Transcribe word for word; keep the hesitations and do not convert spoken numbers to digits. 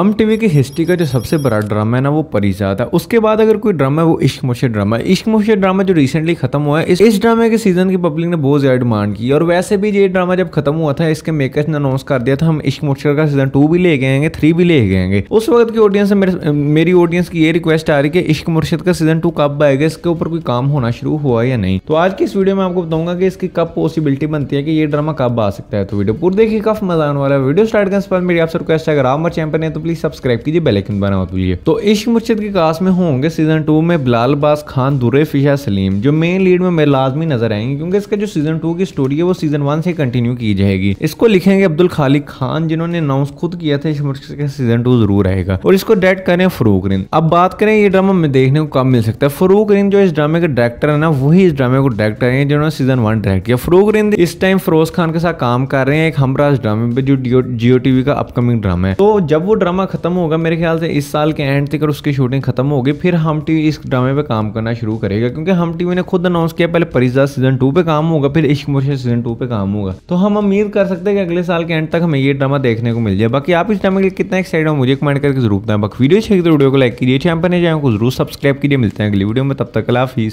हम टीवी की हिस्ट्री का जो सबसे बड़ा ड्रामा है ना वो परिजा था। उसके बाद अगर कोई ड्रामा है वो इश्क मुर्शिद ड्रामा है। इश्क मुर्शिद ड्रामा जो रिसेंटली खत्म हुआ है, इस, इस ड्रामे के सीजन की पब्लिक ने बहुत ज्यादा डिमांड की। और वैसे भी ये ड्रामा जब खत्म हुआ था इसके मेकर्स ने अनाउंस कर दिया था हम इश्क मुर्शिद का सीजन टू भी ले गएंगे, थ्री भी ले गएंगे। उस वक्त की ऑडियंस से मेरी ऑडियंस की ये रिक्वेस्ट आ रही है कि इश्क मुर्शिद का सीजन टू कब आएगा, इसके ऊपर कोई काम होना शुरू हुआ या नहीं। तो आज की इस वीडियो में आपको बताऊंगा कि इसकी कब पॉसिबिलिटी बनती है कि ये ड्रामा कब आ सकता है। तो वीडियो पूरी देखिए, काफी मजा आने वाला है। वीडियो स्टार्ट करने से पहले मेरी आपसे रिक्वेस्ट है अगर आप हमारे चैनल पर नहीं प्लीज सब्सक्राइब कीजिए, बेल आइकन बना मत भूलिए। तो इश्क मुर्शिद की कास्ट में होंगे सीजन टू में बिलाल अब्बास खान, दुरे फिशा सलीम जो मेन लीड में लाजमी नजर आएंगे, क्योंकि इसके जो सीजन टू की स्टोरी है वो सीजन वन से कंटिन्यू की जाएगी। इसको लिखेंगे अब्दुल खालिक खान जिन्होंने अनाउंस खुद किया था इश्क मुर्शिद का सीजन टू जरूर आएगा, और इसको डायरेक्ट करें फरूक रिंद। अब बात करें ये ड्रामा में देखने को कब मिल सकता है। फरूक रिंद जो इस ड्रामे के डायरेक्टर है ना वही इस ड्रामे को डायरेक्ट करेंगे जिन्होंने सीजन वन डायरेक्ट किया। फरूक रिंद इस टाइम फिरोज खान के साथ काम कर रहे हैं एक हमराह ड्रामे पे जो जियो टीवी का अपकमिंग ड्रामा है। तो जब वो ड्रामा खत्म होगा मेरे ख्याल से इस साल के एंड तक उसकी शूटिंग खत्म होगी, फिर हम टीवी इस ड्रामे पे काम करना शुरू करेगा, क्योंकि हम टीवी ने खुद अनाउंस किया पहले परिजा सीजन टू पे काम होगा, फिर इश्क मुर्शिद सीजन टू पे काम होगा। तो हम उम्मीद कर सकते हैं कि अगले साल के एंड तक हमें ये ड्रामा देखने को मिल जाए। बाकी आप इस ड्रामे के लिए कितना एक्साइटेड हो मुझे कमेंट करके जरूर बताएं। बाकी वीडियो अच्छी लगी तो वीडियो को लाइक कीजिए, चैनल पर नए जाएं को जरूर सब्सक्राइब कीजिए। मिलते हैं अगली वीडियो में, तब तक अल्लाह हाफिज़।